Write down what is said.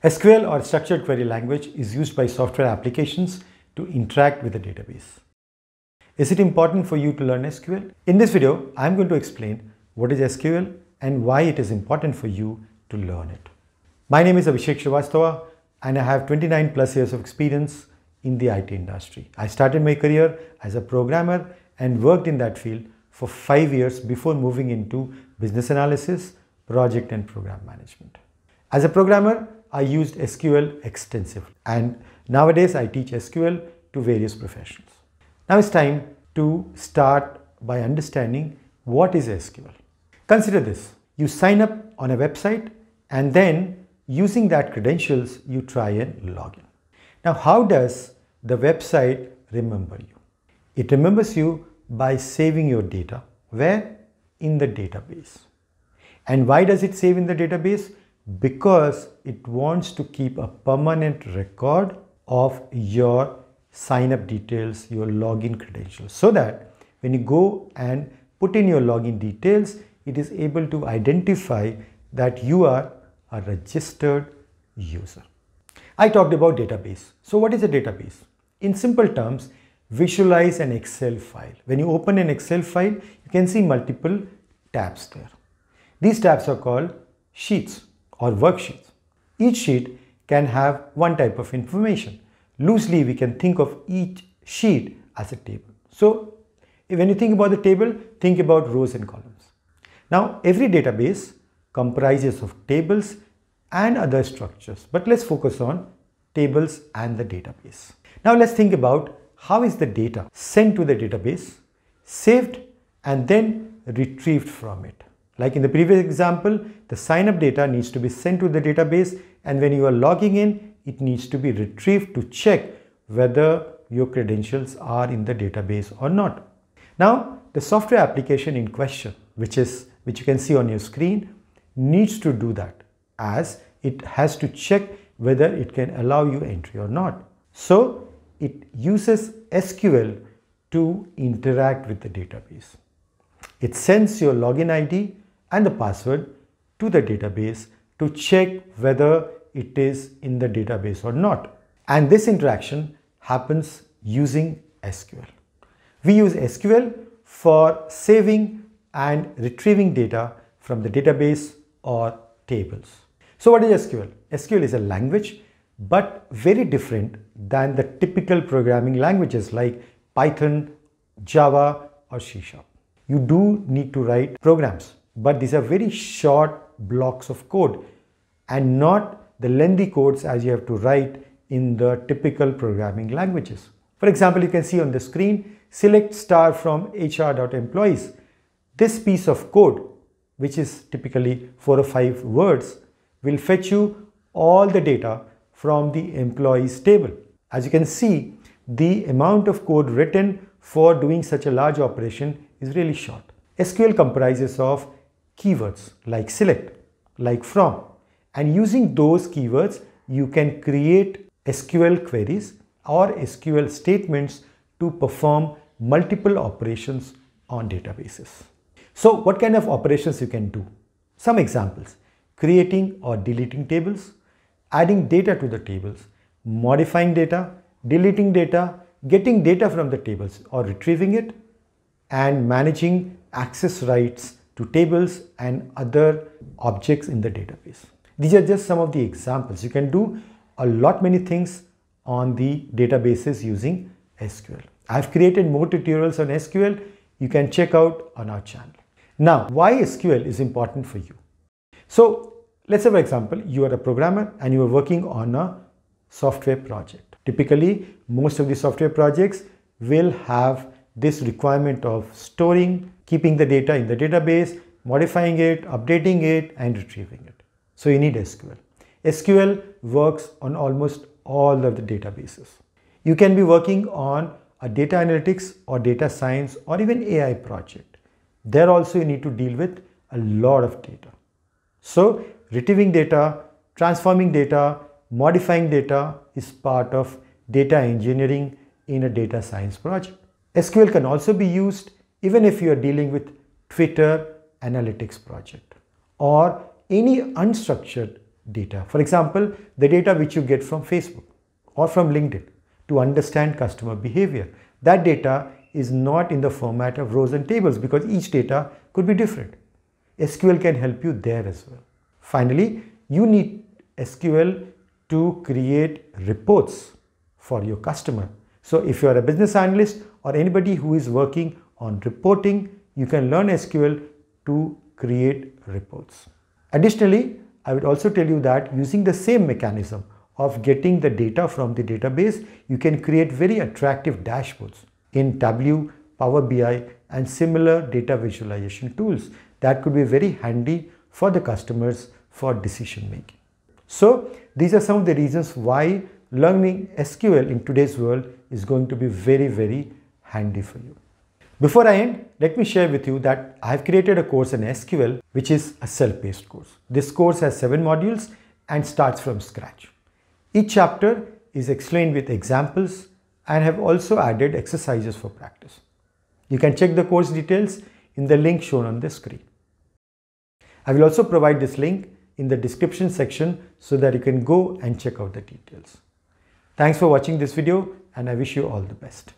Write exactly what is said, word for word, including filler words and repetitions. S Q L or Structured Query Language is used by software applications to interact with a database. Is it important for you to learn S Q L? In this video, I'm going to explain what is S Q L and why it is important for you to learn it. My name is Abhishek Srivastava and I have twenty-nine plus years of experience in the I T industry. I started my career as a programmer and worked in that field for five years before moving into business analysis, project and program management. As a programmer, I used S Q L extensively, and nowadays I teach S Q L to various professionals. Now it's time to start by understanding what is S Q L. Consider this. You sign up on a website and then using that credentials, you try and log in. Now, how does the website remember you? It remembers you by saving your data. Where? In the database. And why does it save in the database? Because it wants to keep a permanent record of your sign-up details, your login credentials, so that when you go and put in your login details, it is able to identify that you are a registered user. I talked about database. So what is a database? In simple terms, visualize an Excel file. When you open an Excel file, you can see multiple tabs there. These tabs are called sheets or worksheets. Each sheet can have one type of information. Loosely, we can think of each sheet as a table. So when you think about the table, think about rows and columns. Now, every database comprises of tables and other structures, but let's focus on tables and the database. Now let's think about how is the data sent to the database, saved and then retrieved from it. Like in the previous example, the sign-up data needs to be sent to the database, and when you are logging in, it needs to be retrieved to check whether your credentials are in the database or not. Now, the software application in question, which is which you can see on your screen, needs to do that, as it has to check whether it can allow you entry or not. So it uses S Q L to interact with the database. It sends your login I D and the password to the database to check whether it is in the database or not. And this interaction happens using S Q L. We use S Q L for saving and retrieving data from the database or tables. So what is S Q L? S Q L is a language, but very different than the typical programming languages like Python, Java or C Sharp. You do need to write programs, but these are very short blocks of code and not the lengthy codes as you have to write in the typical programming languages. For example, you can see on the screen, select star from H R dot employees. This piece of code, which is typically four or five words, will fetch you all the data from the employees table. As you can see, the amount of code written for doing such a large operation is really short. S Q L comprises of keywords like select, like from, and using those keywords, you can create S Q L queries or S Q L statements to perform multiple operations on databases. So what kind of operations you can do? Some examples: creating or deleting tables, adding data to the tables, modifying data, deleting data, getting data from the tables or retrieving it, and managing access rights to tables and other objects in the database. These are just some of the examples. You can do a lot many things on the databases using S Q L. I've created more tutorials on S Q L. You can check out on our channel. Now, why S Q L is important for you? So let's say, for example, you are a programmer and you are working on a software project. Typically, most of the software projects will have this requirement of storing, keeping the data in the database, modifying it, updating it, and retrieving it. So you need S Q L. S Q L works on almost all of the databases. You can be working on a data analytics or data science or even A I project. There also you need to deal with a lot of data. So retrieving data, transforming data, modifying data is part of data engineering in a data science project. S Q L can also be used even if you are dealing with Twitter analytics project or any unstructured data. For example, the data which you get from Facebook or from LinkedIn to understand customer behavior. That data is not in the format of rows and tables because each data could be different. S Q L can help you there as well. Finally, you need S Q L to create reports for your customer. So if you are a business analyst or anybody who is working on reporting, you can learn S Q L to create reports. Additionally, I would also tell you that using the same mechanism of getting the data from the database, you can create very attractive dashboards in Tableau, Power B I and similar data visualization tools that could be very handy for the customers for decision making. So these are some of the reasons why learning S Q L in today's world is going to be very, very handy for you. Before I end, let me share with you that I have created a course in S Q L, which is a self-paced course. This course has seven modules and starts from scratch. Each chapter is explained with examples and have also added exercises for practice. You can check the course details in the link shown on the screen. I will also provide this link in the description section so that you can go and check out the details. Thanks for watching this video and I wish you all the best.